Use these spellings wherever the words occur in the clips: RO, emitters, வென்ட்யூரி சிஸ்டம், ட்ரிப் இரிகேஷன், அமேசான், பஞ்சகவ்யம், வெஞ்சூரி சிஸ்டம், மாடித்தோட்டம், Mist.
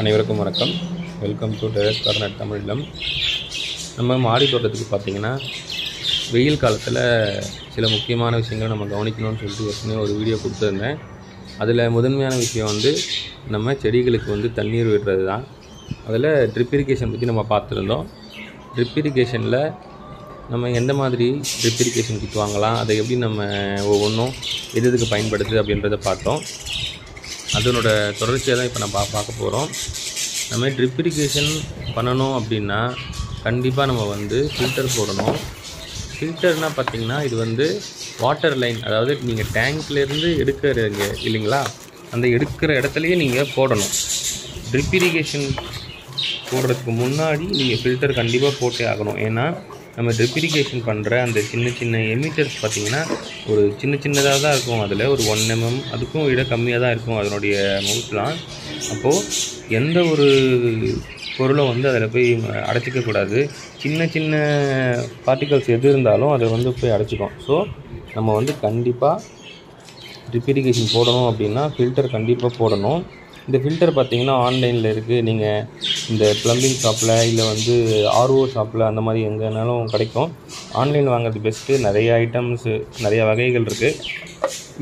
அனைவருக்கும் வணக்கம். Welcome to terrace corner தமிழிடம். நம்ம மாடி தோட்டத்துக்கு பார்த்திங்கன்னா வெயில் காலத்தில் சில முக்கியமான விஷயங்களை நம்ம கவனிக்கணும்னு சொல்லிட்டு ஏற்கனவே ஒரு வீடியோ கொடுத்துருந்தேன். அதில் முதன்மையான விஷயம் வந்து நம்ம செடிகளுக்கு வந்து தண்ணீர் விடுறது தான். அதில் ட்ரிப் இரிகேஷன் பற்றி நம்ம பார்த்துருந்தோம். ட்ரிப் இரிகேஷனில் நம்ம எந்த மாதிரி ட்ரிப் இரிகேஷன் கிட் வாங்கலாம், அதை எப்படி நம்ம ஒவ்வொன்றும் எதுக்கு பயன்படுது அப்படின்றத பார்த்தோம். அதனோட தொடர்ச்சியாக தான் இப்போ நம்ம பார்க்க போகிறோம். நம்ம ட்ரிப் இரிகேஷன் பண்ணணும் அப்படின்னா கண்டிப்பாக நம்ம வந்து ஃபில்டர் போடணும். ஃபில்டர்னால் பார்த்திங்கன்னா இது வந்து வாட்டர் லைன், அதாவது நீங்கள் டேங்க்லேருந்து எடுக்கிறீங்க இல்லைங்களா, அந்த எடுக்கிற இடத்துலையே நீங்கள் போடணும். ட்ரிப் இரிகேஷன் போடுறதுக்கு முன்னாடி நீங்கள் ஃபில்டர் கண்டிப்பாக போட்டே ஆகணும். ஏன்னா நம்ம ட்ரிப் இரிகேஷன் பண்ணுற அந்த சின்ன சின்ன எமிட்டர்ஸ் பார்த்திங்கன்னா ஒரு சின்னதாக தான் இருக்கும். அதில் ஒரு 1 mm அதுக்கும் விட கம்மியாக தான் இருக்கும் அதனுடைய மவுத்லாம். அப்போது எந்த ஒரு பொருளை வந்து அதில் போய் அடைச்சிக்கக்கூடாது. சின்ன சின்ன பார்ட்டிகல்ஸ் எது இருந்தாலும் அதை வந்து போய் அடைச்சிக்கும். ஸோ நம்ம வந்து கண்டிப்பாக ட்ரிப் இரிகேஷன் போடணும் அப்படின்னா ஃபில்டர் கண்டிப்பாக போடணும். இந்த ஃபில்டர் பார்த்திங்கன்னா ஆன்லைனில் இருக்குது. நீங்கள் இந்த ப்ளம்பிங் ஷாப்பில் இல்லை வந்து RO ஷாப்பில் அந்த மாதிரி எங்கேனாலும் கிடைக்கும். ஆன்லைன் வாங்குறது பெஸ்ட்டு. நிறைய ஐட்டம்ஸு, நிறைய வகைகள் இருக்குது.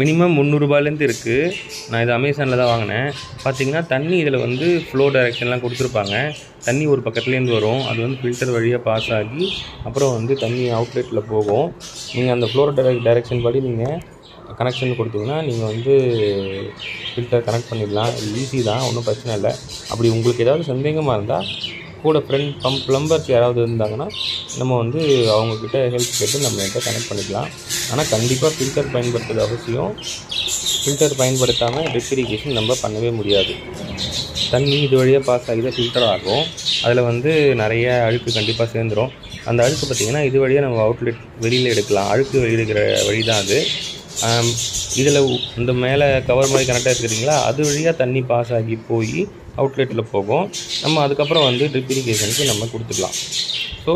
மினிமம் 300 ரூபாயிலேருந்து இருக்குது. நான் இது அமேசானில் தான் வாங்கினேன். பார்த்திங்கன்னா தண்ணி இதில் வந்து ஃப்ளோ டைரெக்ஷன்லாம் கொடுத்துருப்பாங்க. தண்ணி ஒரு பக்கத்துலேருந்து வரும், அது வந்து ஃபில்டர் வழியாக பாஸ் ஆகி அப்புறம் வந்து தண்ணி அவுட்லெட்டில் போகும். நீங்கள் அந்த ஃப்ளோ டைரெக்ஷன் படி நீங்கள் கனெக்ஷன் கொடுத்தீங்கன்னா நீங்கள் வந்து ஃபில்டர் கனெக்ட் பண்ணிடலாம். ஈஸி தான், ஒன்றும் பிரச்சனை இல்லை. அப்படி உங்களுக்கு ஏதாவது சந்தேகமாக இருந்தால் கூட ஃப்ரெண்ட் ப்ளம்பர்ஸ் யாராவது இருந்தாங்கன்னா நம்ம வந்து அவங்கக்கிட்ட ஹெல்ப் கேட்டு நம்ம கிட்ட கனெக்ட் பண்ணிக்கலாம். ஆனால் கண்டிப்பாக ஃபில்டர் பயன்படுத்துறது அவசியம். ஃபில்டர் பயன்படுத்தாமல் ட்ரிப் இரிகேஷன் நம்ம பண்ணவே முடியாது. தண்ணி இது வழியாக பாஸ் ஆகி தான் ஃபில்டர் ஆகும். அதில் வந்து நிறைய அழுக்கு கண்டிப்பாக சேர்ந்துடும். அந்த அழுக்கு பார்த்திங்கன்னா இது வழியாக நம்ம அவுட்லெட் வெளியில் எடுக்கலாம். அழுக்கு வெளியிடுகிற வழி தான் அது. இதில் இந்த மேலே கவர் மாதிரி கனெக்டாக இருக்கிறீங்களா, அது வழியாக தண்ணி பாஸ் ஆகி போய் அவுட்லெட்டில் போகும். நம்ம அதுக்கப்புறம் வந்து ட்ரிப் இரிகேஷனுக்கு நம்ம கொடுத்துக்கலாம். ஸோ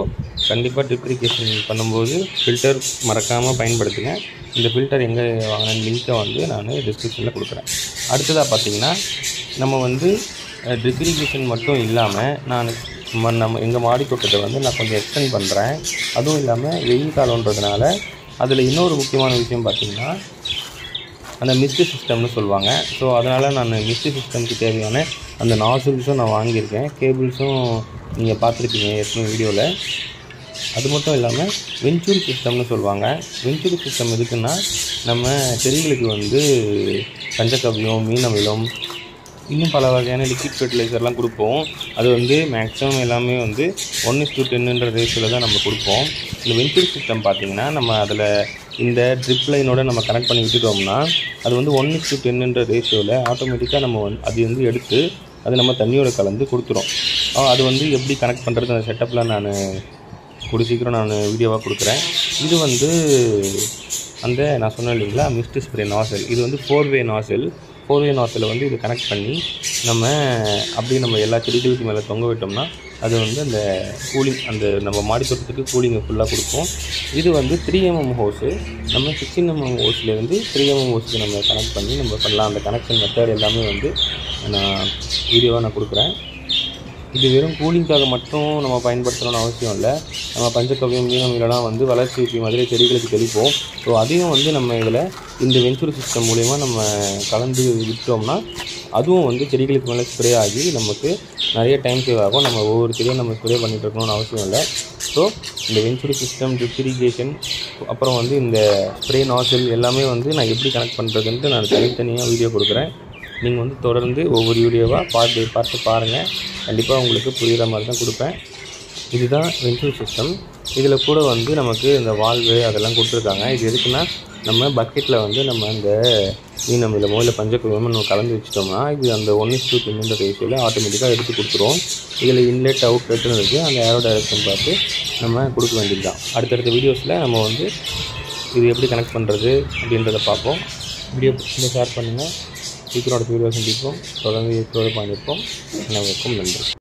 கண்டிப்பாக ட்ரிப் இரிகேஷன் பண்ணும்போது ஃபில்டர் மறக்காமல் பயன்படுத்துங்க. இந்த ஃபில்டர் எங்கே வாங்கின லிங்க்கை வந்து நான் டிஸ்கிரிப்ஷனில் கொடுக்குறேன். அடுத்ததாக பார்த்திங்கன்னா நம்ம வந்து ட்ரிப் இரிகேஷன் மட்டும் இல்லாமல் நம்ம எங்கள் மாடி தோட்டத்தை வந்து நான் கொஞ்சம் எக்ஸ்டெண்ட் பண்ணுறேன். அதுவும் இல்லாமல் வெயில் காலன்றதுனால அதில் இன்னொரு முக்கியமான விஷயம் பார்த்திங்கன்னா அந்த மிஸ்டி சிஸ்டம்னு சொல்லுவாங்க. ஸோ அதனால் நான் மிஸ்டி சிஸ்டம்க்கு தேவையான அந்த நாசில்ஸும் நான் வாங்கியிருக்கேன். கேபிள்ஸும் நீங்கள் பார்த்துருக்கீங்க ஏற்கனவே வீடியோவில். அது மட்டும் இல்லாமல் வெஞ்சூரி சிஸ்டம்னு சொல்லுவாங்க. வெஞ்சூரி சிஸ்டம் எதுக்குன்னா நம்ம செடிகளுக்கு வந்து பஞ்சகவ்யம், மீன் அமிலம், இன்னும் பல வகையான லிக்விட் ஃபெர்டிலைசர்லாம் கொடுப்போம். அது வந்து மேக்ஸிமம் எல்லாமே வந்து 1:10ன்ற ரேஷியோவில் தான் நம்ம கொடுப்போம். இந்த வென்ட்யூரி சிஸ்டம் பார்த்திங்கன்னா நம்ம அதில் இந்த ட்ரிப் லைனோடு நம்ம கனெக்ட் பண்ணி விட்டுட்டோம்னா அது வந்து 1:10ன்ற ரேஷியோவில் ஆட்டோமேட்டிக்காக நம்ம அது வந்து எடுத்து அது நம்ம தண்ணியோடு கலந்து கொடுத்துரும். அது வந்து எப்படி கனெக்ட் பண்ணுறது அந்த செட்டப்லாம் நான் கூடிய சீக்கிரம் நான் வீடியோவாக கொடுக்குறேன். இது வந்து அந்த நான் சொன்னேன் இல்லைங்களா மிஸ்ட் ஸ்ப்ரே நாசல், இது வந்து 4-way நாசல் வந்து இது கனெக்ட் பண்ணி நம்ம அப்படியே நம்ம எல்லா செடிகளுக்கு மேலே தொங்க விட்டோம்னா அது வந்து அந்த கூலிங், அந்த நம்ம மாடி தோட்டத்துக்கு கூலிங்கை ஃபுல்லாக கொடுக்கும். இது வந்து 3 mm ஹோஸு. நம்ம 16 mm ஹோஸ்லேருந்து 3 mm ஹோஸுக்கு நம்ம கனெக்ட் பண்ணி நம்ம பண்ணலாம். அந்த கனெக்ஷன் மெத்தட் எல்லாமே வந்து நான் வீடியோவாக நான் கொடுக்குறேன். இது வெறும் கூலிங்காக மட்டும் நம்ம பயன்படுத்தணும்னு அவசியம் இல்லை. நம்ம பஞ்சகவ்யம், மீனம்லாம் வந்து வளர்ச்சி ஊசி மாதிரி செடிகளுக்கு தெளிப்போம். ஸோ அதையும் வந்து நம்ம இதில் இந்த வென்ட்யூரி சிஸ்டம் மூலயமா நம்ம கலந்து விட்டோம்னா அதுவும் வந்து செடிகளுக்கு மேலே ஸ்ப்ரே ஆகி நமக்கு நிறைய டைம் சேவ் ஆகும். நம்ம ஒவ்வொரு செடியும் நம்ம ஸ்ப்ரே பண்ணிகிட்டு இருக்கணும்னு அவசியம் இல்லை. ஸோ இந்த வென்ட்யூரி சிஸ்டம், ட்ரிப் இரிகேஷன், அப்புறம் வந்து இந்த ஸ்ப்ரே நாசில் எல்லாமே வந்து நான் எப்படி கனெக்ட் பண்ணுறதுன்ட்டு நான் தனித்தனியாக வீடியோ கொடுக்குறேன். நீங்கள் வந்து தொடர்ந்து ஒவ்வொரு வீடியோவாக பார்த்து பாருங்கள். கண்டிப்பாக உங்களுக்கு புரிகிற மாதிரி தான் கொடுப்பேன். இதுதான் வென்ட்யூரி சிஸ்டம். இதில் கூட வந்து நமக்கு இந்த வால்வு அதெல்லாம் கொடுத்துருக்காங்க. இது எதுக்குன்னா நம்ம பக்கெட்டில் வந்து நம்ம அந்த மீன் அமிலமோ இல்லை பஞ்சகவ்யமோ நம்ம கலந்து வச்சுட்டோம்னா இது அந்த 1:10 ரேஷியோவில் ஆட்டோமேட்டிக்காக எடுத்து கொடுத்துரும். இதில் இன்லெட், அவுட்லெட்னு இருக்குது. அந்த ஏரோ டைரக்ஷன் பார்த்து நம்ம கொடுக்க வேண்டியது தான். அடுத்தடுத்த வீடியோஸில் நம்ம வந்து இது எப்படி கனெக்ட் பண்ணுறது அப்படின்றத பார்ப்போம். வீடியோ பிடிச்சிருந்தா ஷேர் பண்ணுங்கள். சீக்கிரம் அடுத்த வீடியோ சந்திப்போம். தொடர்ந்து ஈரோடு பண்ணியிருப்போம். அனைவருக்கும் நன்றி.